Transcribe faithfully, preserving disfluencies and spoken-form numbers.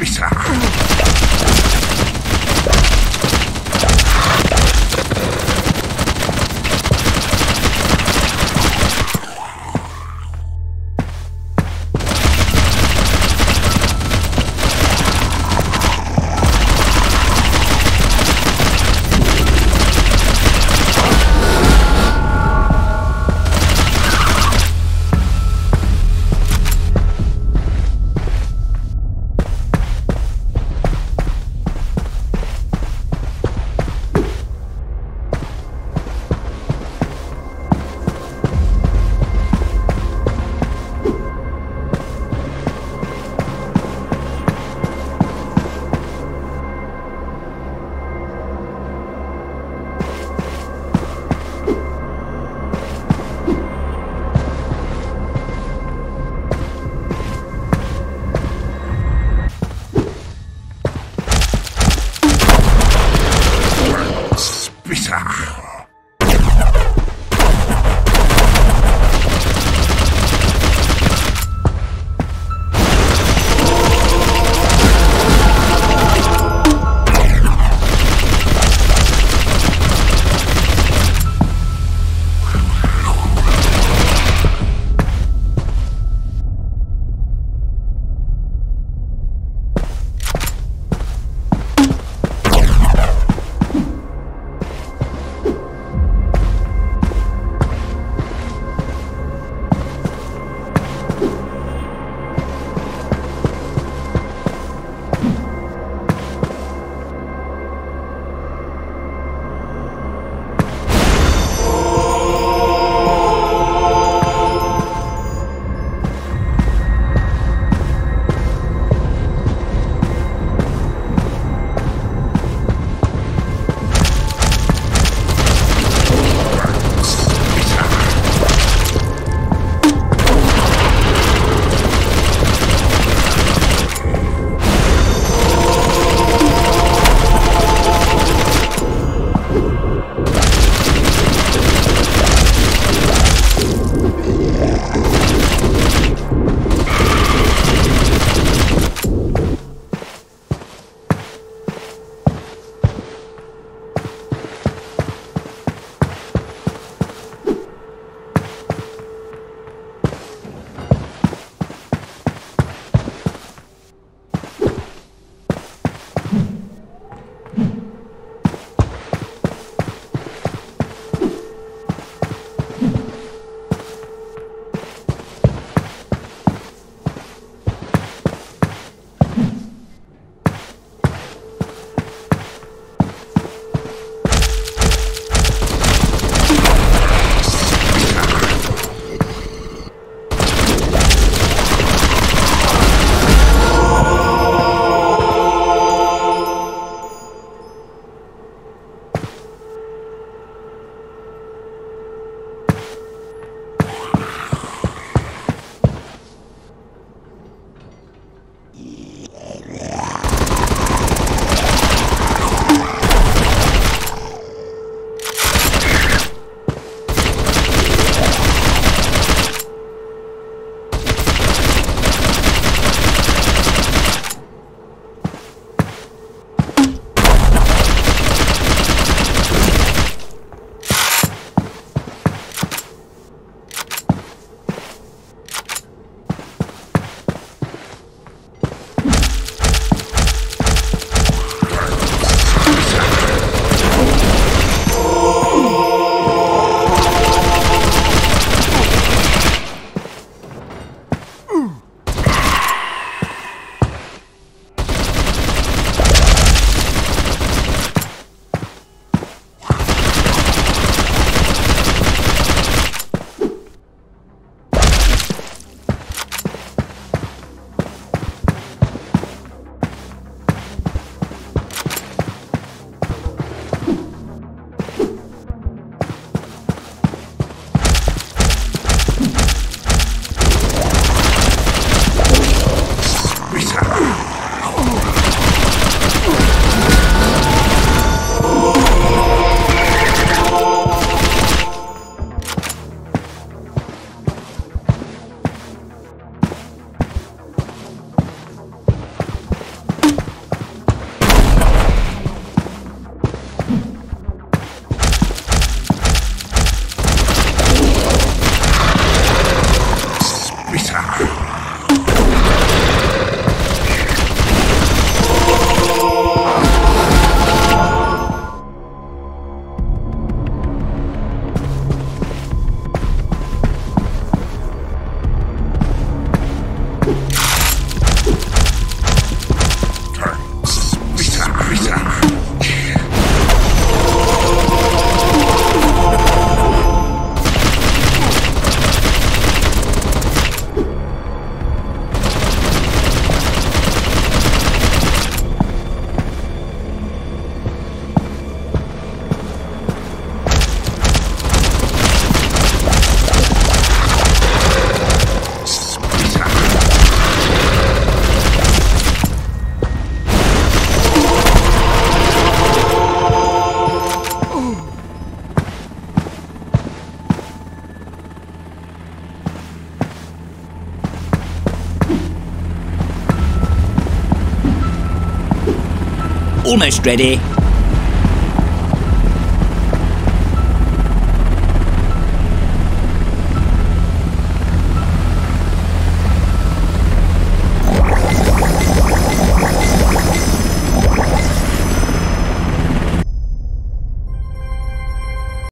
officer. Almost ready.